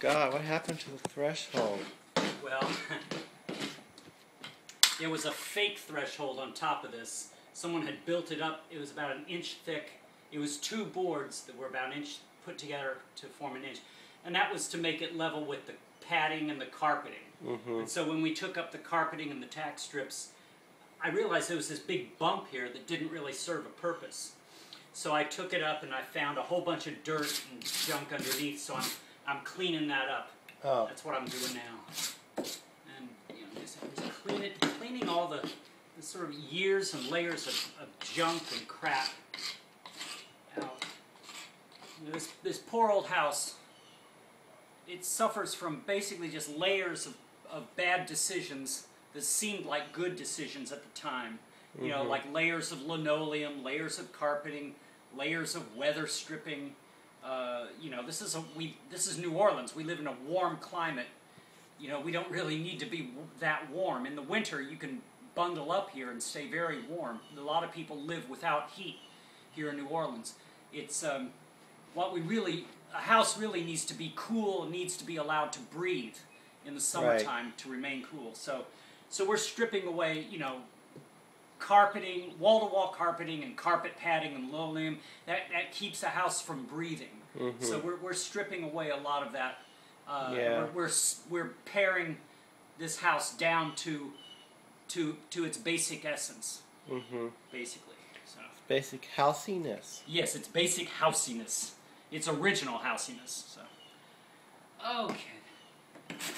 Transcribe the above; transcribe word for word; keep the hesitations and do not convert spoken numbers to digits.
God, what happened to the threshold? Well, there was a fake threshold on top of this. Someone had built it up. It was about an inch thick. It was two boards that were about an inch put together to form an inch. And that was to make it level with the padding and the carpeting. Mm-hmm. And so when we took up the carpeting and the tack strips, I realized there was this big bump here that didn't really serve a purpose. So I took it up and I found a whole bunch of dirt and junk underneath, so I'm, I'm cleaning that up. Oh. That's what I'm doing now. And you know, just, just clean it, cleaning all the, the sort of years and layers of, of junk and crap out. You know, this, this poor old house, it suffers from basically just layers of, of bad decisions that seemed like good decisions at the time. You know, mm-hmm. like layers of linoleum, layers of carpeting, layers of weather stripping. Uh, you know, this is a we. This is New Orleans. We live in a warm climate. You know, we don't really need to be w that warm. In the winter, you can bundle up here and stay very warm. A lot of people live without heat here in New Orleans. It's um, what we really a house really needs to be cool. It needs to be allowed to breathe in the summertime right. to remain cool. So, so we're stripping away. You know. Carpeting, wall-to-wall carpeting and carpet padding and linoleum, that, that keeps a house from breathing. Mm-hmm. So we're, we're stripping away a lot of that. Uh, yeah. we're, we're, we're paring this house down to to to its basic essence, mm-hmm. basically. So. It's basic housiness. Yes, it's basic housiness. It's original housiness. So. Okay.